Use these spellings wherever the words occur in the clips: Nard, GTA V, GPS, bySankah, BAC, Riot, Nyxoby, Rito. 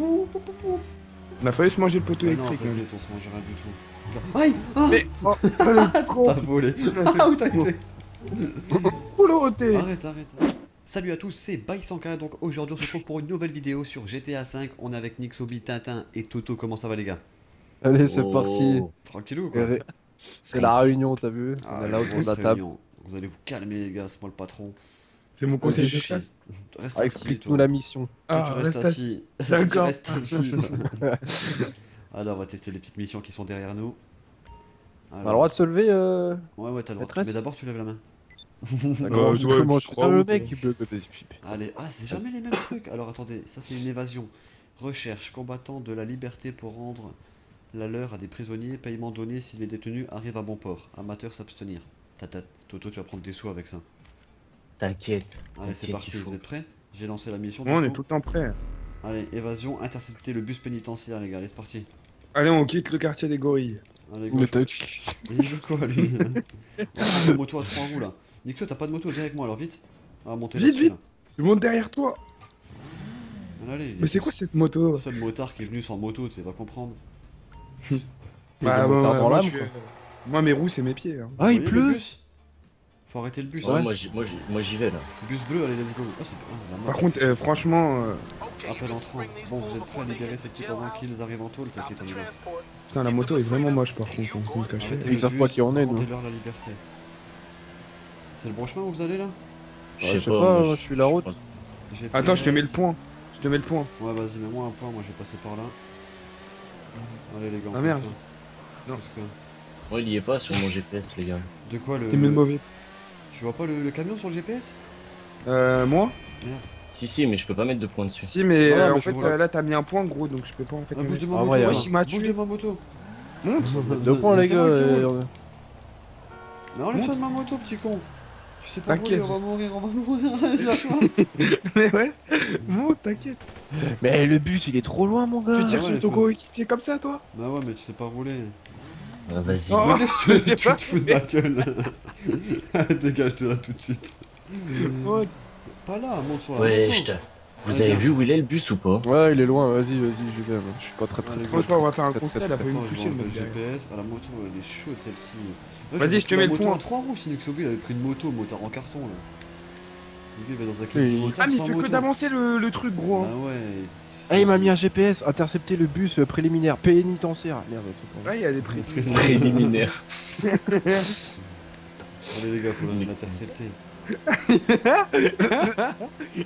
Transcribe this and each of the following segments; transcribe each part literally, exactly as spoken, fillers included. On a failli se manger le poteau électrique. Non, on se mangera du tout. Aïe! Mais... Oh, le con! T'as volé! Ah, où t'as été? Pouloté! Arrête, arrête. Salut à tous, c'est bySankah. Donc aujourd'hui, on se retrouve pour une nouvelle vidéo sur G T A cinq. On est avec Nyxoby, Tintin et Toto. Comment ça va, les gars? Allez, c'est parti. Tranquillou, quoi. C'est la réunion, t'as vu? On est là autour de la table. Vous allez vous calmer, les gars, c'est moi le patron. C'est mon conseil de classe. Reste assis. Explique-nous la mission. Ah, tu restes assis. D'accord. Alors, on va tester les petites missions qui sont derrière nous. On a le droit de se lever. Ouais, ouais, t'as le droit. Mais d'abord, tu lèves la main. D'accord, je crois. Le mec qui peut. Allez, ah, c'est jamais les mêmes trucs. Alors, attendez, ça, c'est une évasion. Recherche, combattant de la liberté pour rendre la leur à des prisonniers. Paiement donné si les détenus arrivent à bon port. Amateur, s'abstenir. Tata, Toto, tu vas prendre des sous avec ça. T'inquiète. Allez, c'est parti, vous êtes prêts? J'ai lancé la mission. On est tout le temps prêts. Allez, évasion, intercepter le bus pénitentiaire, les gars, allez, c'est parti. Allez, on quitte le quartier des gorilles. Allez, go. Il veut quoi, lui? Moto à trois roues, là. Nyxo, t'as pas de moto, viens avec moi, alors vite. Ah, montez vite, vite. Je monte derrière toi. Allez, mais c'est quoi cette moto? Le seul motard qui est venu sans moto, tu vas comprendre. Bah, dans l'âme, quoi. Moi, mes roues, c'est mes pieds. Hein. Ah, il pleut! Faut arrêter le bus. Ouais, hein. Moi, j'y vais là. Bus bleu, allez, let's go. Oh, ah, par contre, euh, franchement. Euh... Appel en train. Bon, vous êtes prêts à libérer ces petits avant qu'ils arrivent en tôle, t'inquiète, on y va. Putain, la moto est vraiment moche par contre. On se cache. Ils savent pas qui en est, nous. C'est le bon chemin où vous allez là? Je sais pas, je suis la route. Attends, je te mets le point. Je te mets le point. Ouais, vas-y, mets-moi un point, moi je vais passer par là. Allez, les gars. Ah merde. Non, parce que. Oh, il y est pas sur mon G P S, les gars. De quoi le... C'était même mauvais. Tu vois pas le, le camion sur le G P S? Euh, moi? Merde. Si, si, mais je peux pas mettre de points dessus. Si, mais ah, euh, en mais fait, euh, là, t'as mis un point, gros, donc je peux pas en fait... Ah, bouge de ma ah, moto, ouais, ouais. Bouge de ma moto. Monte. Deux points, les gars. Non, enlève-toi de ma moto, petit con. Je sais pas, t'inquiète. On va mourir, on va mourir, mais ouais, monte, t'inquiète. Mais le but, il est trop loin, mon gars. Tu tires sur ton coéquipier comme ça, toi? Bah ouais, mais tu sais pas rouler. Ah, vas-y, oh, tu, tu te fous de ma gueule. Dégage-toi là tout de suite. What? Pas là, monte sur la ouais, moto. Vous allez avez bien. Vu où il est le bus ou pas? Ouais, il est loin, vas-y, vas-y, je vais. Je suis pas très très. Franchement, on va faire un constat, elle a pas eu me toucher le G P S. Ah, la moto, elle est chaude celle-ci. Vas-y, je te mets le point. trois roues, si Nyxoby il avait pris une moto, motard en carton là. Il va dans un club de moto. Ah, mais il fait que d'avancer le truc, gros. Ah, ouais. Ah, il m'a mis un G P S, intercepter le bus préliminaire, pénitentiaire. Merde, tout. Ouais, il y a des préliminaires. Allez, les gars, faut l'intercepter.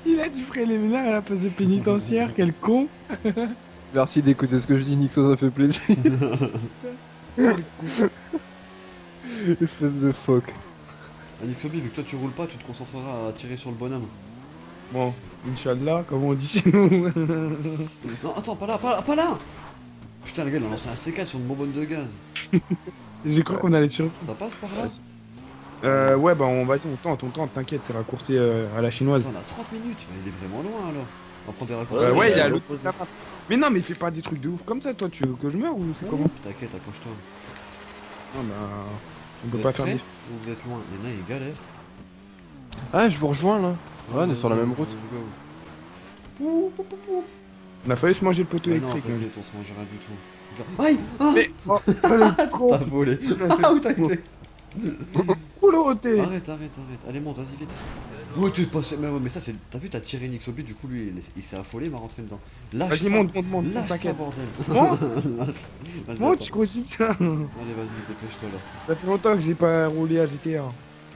Il a du préliminaire à la place de pénitentiaire, quel con. Merci d'écouter ce que je dis, Nyxo, ça fait plaisir. Espèce de fuck. Ah, Nyxoby, vu que toi tu roules pas, tu te concentreras à tirer sur le bonhomme. Bon, Inch'Allah, comme on dit chez nous. Non, attends, pas là, pas là, pas là. Putain, le gars, il a lancé un C quatre sur une bonbonne de gaz. J'ai cru ouais. qu'on allait sur. Ça passe par là? Euh, ouais, bah on va on tente, on tente, t'inquiète, c'est raccourci euh, à la chinoise. On a trente minutes, mais il est vraiment loin alors. On va prendre des raccourcis. Euh, ouais, il est à l'autre. Mais non, mais fais pas des trucs de ouf comme ça, toi, tu veux que je meure ou c'est ouais, comment? T'inquiète, accroche-toi. Ah bah. On peut pas faire des. Vous êtes loin, il y en a, il galère. Ah, je vous rejoins là. Ouais, on est sur la même route. On a failli se manger le poteau électrique. Non, on se mangera du tout. Aïe! Mais oh, le con! T'as volé! Ah, où t'as été? Pouloté! Arrête, arrête, arrête. Allez, monte, vas-y vite. Oh, t'es passé. Mais ouais, mais ça, c'est. T'as vu, t'as tiré Nyxoby, du coup, lui, il s'est affolé, il m'a rentré dedans. Lâche ça, monte, monte, monte, lâche ça, bordel. Monte, tu continues ça. Allez, vas-y, dépêche-toi là. Ça fait longtemps que je l'ai pas roulé à G T A.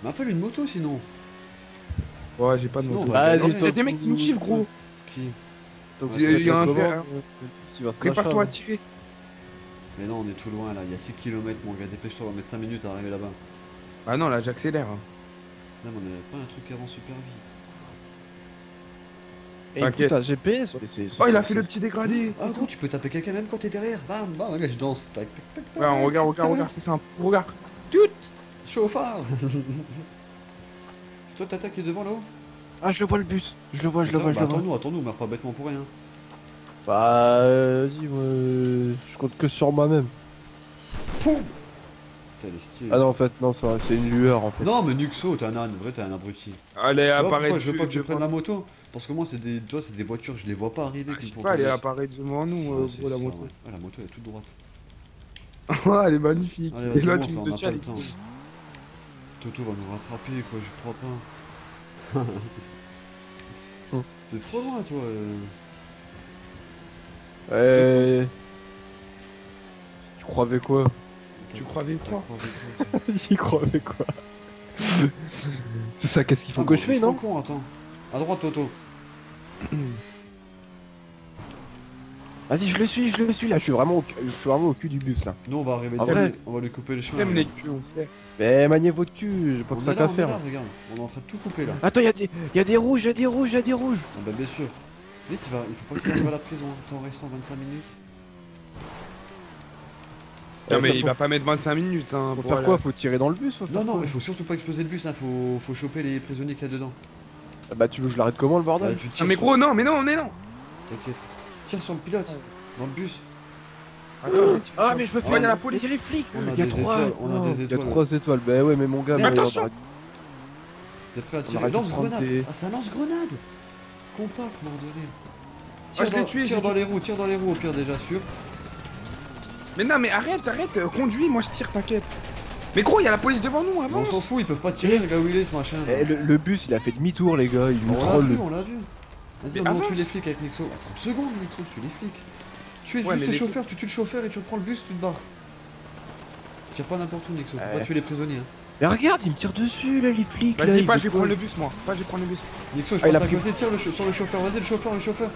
Mais appelle une moto sinon. Ouais, j'ai pas de moto. Y'a des mecs qui nous suivent, gros. Qui? Y'a un verre. Prépare-toi à tirer. Mais non, on est tout loin là, y'a six kilomètres, mon gars. Dépêche-toi, on va mettre cinq minutes à arriver là-bas. Ah non, là j'accélère. Là, on avait pas un truc qui avance super vite. Et écoute, un G P S. Oh, il a fait le petit dégradé. Ah, gros, tu peux taper quelqu'un même quand t'es derrière. Bam, bam, je danse. Tac, tac, tac. Ouais, regarde, regarde, regarde, c'est simple. Regarde. Tout chauffard. Toi t'attaques devant là-haut? Ah, je le vois le bus, je le vois, je le vois, je le vois. Attends-nous, attends-nous, meurs pas bêtement pour rien. Bah, vas-y, moi, je compte que sur moi-même. Poum! Ah non, en fait, non, c'est une lueur en fait. Non, mais Nyxo, t'es un âne, vrai, t'es un abruti. Allez, apparaît. Je veux pas que tu prennes la moto. Parce que moi, c'est des, tu vois, c'est des voitures, je les vois pas arriver. Ah, je sais pas, elle est apparue devant nous, euh, ah, pour la ça, moto. Ouais. Ah, la moto, elle est toute droite. Ah, elle est magnifique. Allez, et là, tu me dessus, elle est cool. Toto va nous rattraper, quoi, je crois pas. T'es trop loin, toi. Euh... Tu croyais quoi? Tu croyais quoi? Tu croyais quoi? C'est ça, qu'est-ce qu'il faut que je fais, non? Con, attends. À droite, Toto. Vas-y, je le suis, je le suis là. Je suis vraiment au, je suis vraiment au cul du bus là. Nous, on va arriver. Après, on va lui couper le chemin. Même les culs, on sait. Mais maniez votre cul, j'ai pas que ça qu'à faire. Regarde, on est en train de tout couper là. Attends, y'a des, y'a des rouges, y'a des rouges, y'a des rouges. Ah bah bien sûr. Vite, il va, il faut pas qu'il arrive à la prison. T'en restes en vingt-cinq minutes. Non mais il va pas mettre vingt-cinq minutes hein. Pour faire quoi? Faut tirer dans le bus? Non non, il faut surtout pas exploser le bus hein, faut, faut choper les prisonniers qu'il y a dedans. Ah bah tu veux je l'arrête comment le bordel? Ah mais gros non, mais non, mais non. T'inquiète. Tire sur le pilote, dans le bus. Ah mais je peux faire la police, il y a les flics. Il y a trois étoiles. Il y a trois étoiles, bah ouais mais mon gars. Mais attention. T'es prêt à tirer? Lance-grenade. Ah c'est un lance-grenade. Compact, mort de rire. Ah je l'ai tué. Tire dans les roues, tire dans les roues au pire déjà sûr. Mais non mais arrête, arrête, euh, conduis, moi je tire, t'inquiète. Mais gros, il y a la police devant nous, avance. On s'en fout, ils peuvent pas tirer, regarde où il est ce machin. Eh, le, le bus, il a fait demi-tour, les gars, il nous troll. On l'a vu, on l'a vu. Vas-y, on tue les flics avec Nyxo. Attends, seconde, Nyxo, je tue les flics. Tu es ouais, juste le les... chauffeur, tu tues le chauffeur et tu prends le bus, tu te barres. Tire pas n'importe où, Nyxo, faut ouais. pas tuer les prisonniers. Hein. Mais regarde, il me tire dessus, là, les flics. Vas-y, pas, je vais prendre le bus, moi. Pas, je vais prendre le bus. Nyxo, je ah, passe il a à côté, tire le sur le chauffeur, vas-y, le chauffeur, le chauffeur.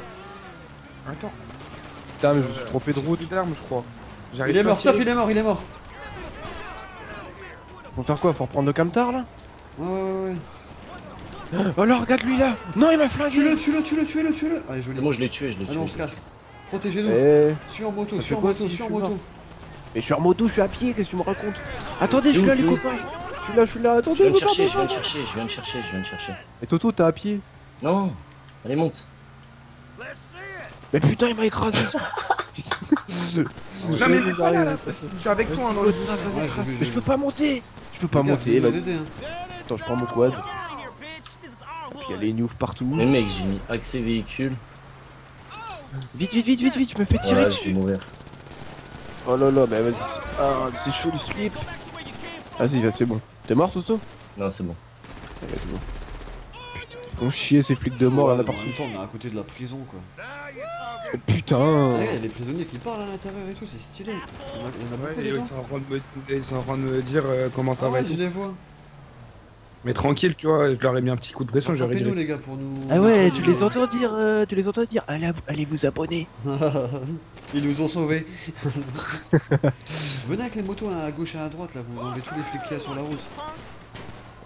Attends. Putain, mais je me suis trompé de route. Je crois. Il est mort, stop, il est mort, il est mort. Faut faire quoi? Faut reprendre le camtar là? Ouais ouais ouais. Oh là regarde lui là. Non il m'a flingué. Tue-le, tue-le, tue-le, tue-le, tue-le. Allez je l'ai. Moi je l'ai tué, je l'ai tué. Allez on se casse. Protégez-nous. Suis en moto, suis en moto, suis en moto. Mais je suis en moto, je suis à pied, qu'est-ce que tu me racontes? Attendez, je suis là les copains. Je suis là, je suis là, attendez. Je viens de chercher, je viens de chercher, je viens de chercher, je viens de chercher. Et Toto t'es à pied? Non. Allez monte. Mais putain il m'a écrasé. Non mais t'es pas là là. Je suis avec toi dans l'autre. Mais je peux pas monter. Je peux pas monter. Attends je prends mon quad. Puis y'a les newfs partout. Mais mec j'ai mis accès véhicule. Vite vite vite vite vite je me fais tirer dessus. Oh là là mais vas-y. Ah c'est chaud le slip. Vas-y vas c'est bon. T'es mort Toto? Non c'est bon. Putain ils font chier ces flics de mort là partout. En même temps on est à côté de la prison quoi. Putain! Il y a les prisonniers qui parlent à l'intérieur et tout, c'est stylé! Ils sont en train de me dire comment ça va être. Je les vois! Mais tranquille, tu vois, je leur ai mis un petit coup de pression, j'aurais dit. Les gars pour nous. Ah ouais, tu les entends dire, tu les entends dire, allez vous abonner! Ils nous ont sauvés! Venez avec les motos à gauche et à droite là, vous enlevez tous les flics qu'il y a sur la route.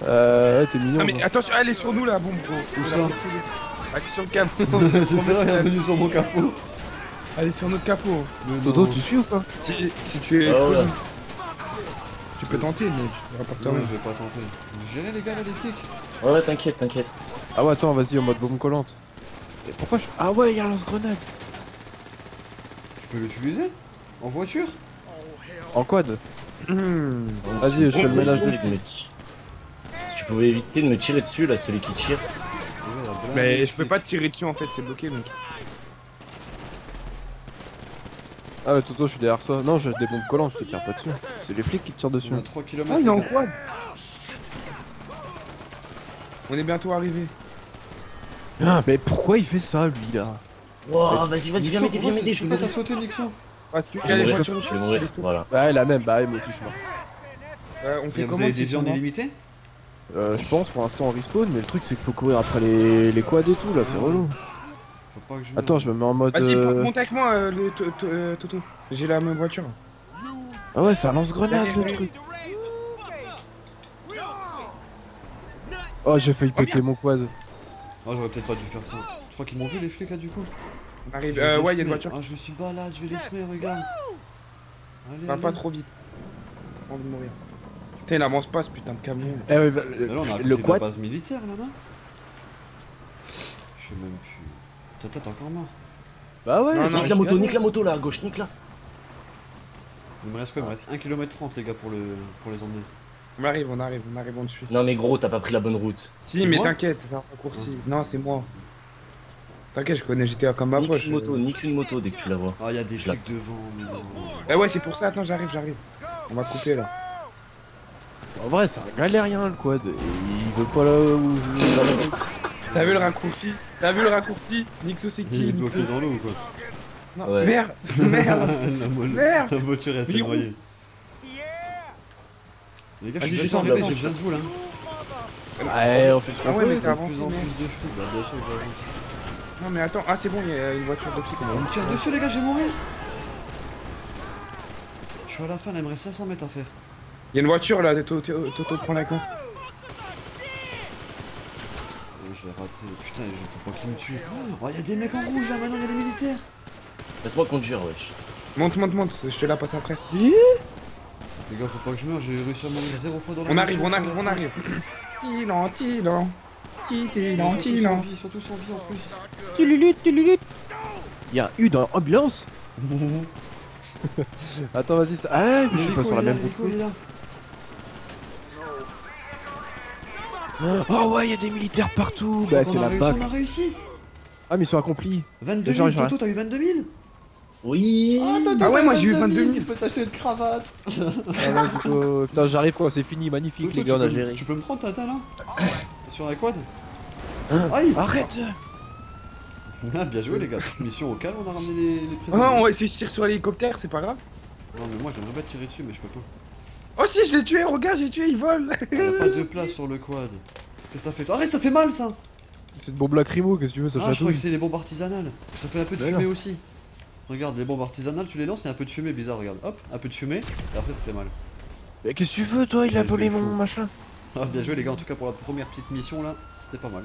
Euh, t'es mignon! Non mais attention, allez sur nous là, boum! Où ça? Allez sur le capot. C'est vrai, il est venu sur mon capot. Allez sur notre capot. Dodo, tu suis ou pas? Si, si tu es... Oh tu peux tenter, mais tu vas pas te tenter. Je vais pas tenter. Gérer les gars là, les flics. Ouais, ouais t'inquiète, t'inquiète. Ah ouais, attends, vas-y, en mode bombe collante. Et pourquoi je... Ah ouais, il y a un lance-grenade. Tu peux l'utiliser? En voiture? En quad mmh. Vas-y, je fais le ménage de l'église. Si tu pouvais éviter de me tirer dessus, là, celui qui tire. Mais je peux pas te tirer dessus en fait, c'est bloqué donc. Ah mais Toto je suis derrière toi. Non j'ai des bombes collantes, je te tire pas dessus. C'est les flics qui te tirent dessus. On a trois kilomètres. Ah il est en quad. On est bientôt arrivé. Ah mais pourquoi il fait ça lui là? Wow vas-y vas-y viens m'aider, viens m'aider, je vais t'as sauté Nixon. Parce qu'il y a les voitures, je vais mourir, voilà. Ouais la même, bah moi aussi je meurs. On fait comment? Vous avez des zones illimitées? Euh, je pense pour l'instant on respawn, mais le truc c'est qu'il faut courir après les, les quads et tout là, c'est relou. Faut pas que je... Attends, je me mets en mode. Vas-y, euh... monte avec moi, euh, le Toto. Euh, J'ai la même voiture. Ah ouais, ça lance grenade le truc. Oh, j'ai failli péter oh, mon quad. Oh, j'aurais peut-être pas dû faire ça. Je crois qu'ils m'ont vu les flics là du coup. On arrive, euh, ouais, il y a une voiture. Ah, je me suis balade, je vais les semer, regarde. Allez, va allez. Pas trop vite. J'ai envie de mourir. Putain, il avance pas ce putain de camion. Eh oui, bah, le, là, on a le quad. La base militaire là-bas. Je sais même plus. Toi, t'es encore mort. Bah ouais, non, non, nique la moto, nique la moto là à gauche, nique là. Il me reste quoi? Il me reste un kilomètre trente les gars pour, le... pour les emmener. On arrive, on arrive, on arrive, on te suit. Non, mais gros, t'as pas pris la bonne route. Si, mais t'inquiète, c'est un raccourci. Ouais. Non, c'est moi. T'inquiète, je connais G T A comme ma poche. Nique une moto, nique une moto dès que tu la vois. Ah, y'a des flics devant. Bah ouais, c'est pour ça, attends, j'arrive, j'arrive. On va couper là. En vrai, c'est un galérien le quad. Il veut pas là où je... T'as vu le raccourci? T'as vu le raccourci? Nyxo, c'est qui? Il est bloqué dans l'eau ou quoi? Non, ouais. Merde, merde, merde. La voiture est assez noyée. Les gars, je suis descendu, je viens de vous là. Ouais, on fait ce qu'on veut, mais t'as avancé. Non mais attends, ah c'est bon, il y a une voiture de pique. On me tire dessus les gars, j'ai mouru. Je suis à la fin, il me reste cinq cents mètres à faire. Il y a une voiture là, Toto, prends la con. Je l'ai raté, putain, je comprends qu'il me tue. Oh, y'a des mecs en rouge là, maintenant y'a des militaires. Laisse-moi conduire, wesh. Monte, monte, monte, je te la passe après. Les gars, faut pas que je meure, j'ai réussi à mourir zéro fois dans la... On arrive, on arrive, on arrive. Tilan, tilan. Tilan, tilan. Ils sont tous en vie en plus. Tu lulut, tu lulut. Y'a un U dans l'ambulance. Attends, vas-y, ça. Ah, je suis pas sur la même route. Oh ouais, y'a des militaires partout! Bah, c'est la BAC! On a réussi! Ah, mais ils sont accomplis! vingt-deux mille! Toto, t'as eu vingt-deux mille? Oui! Ah ouais, moi j'ai eu vingt-deux mille! Tu peux t'acheter une cravate! Putain, j'arrive quoi, c'est fini, magnifique les gars, on a géré! Tu peux me prendre ta ta là? Sur un quad? Aïe! Arrête! Bien joué les gars! Mission au calme, on a ramené les prisonniers! Ah non, si je tire sur l'hélicoptère, c'est pas grave! Non, mais moi j'aimerais pas tirer dessus, mais je peux pas! Oh si, je l'ai tué, regarde, j'ai tué, il vole. Y'a pas de place sur le quad. Qu'est-ce que ça fait? Arrête, ça fait mal ça. C'est une bombe lacrymo, qu'est-ce que tu veux, ça ah, chatouille. Je crois que c'est les bombes artisanales. Ça fait un peu de fumée non. aussi. Regarde, les bombes artisanales, tu les lances, il y a un peu de fumée bizarre, regarde. Hop, un peu de fumée, et après ça fait mal. Mais qu'est-ce que tu veux toi, il a volé mon machin. Ah bien joué les gars, en tout cas pour la première petite mission là, c'était pas mal.